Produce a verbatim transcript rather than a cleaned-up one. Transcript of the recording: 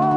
I